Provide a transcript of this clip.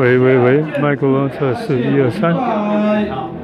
喂喂喂，麦克风测试123。